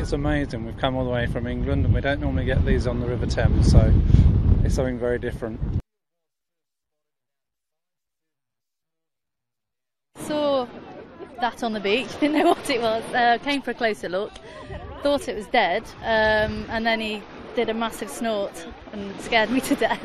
It's amazing, we've come all the way from England and we don't normally get these on the River Thames, so it's something very different. Saw that on the beach, didn't know what it was, came for a closer look, thought it was dead, and then he did a massive snort and scared me to death.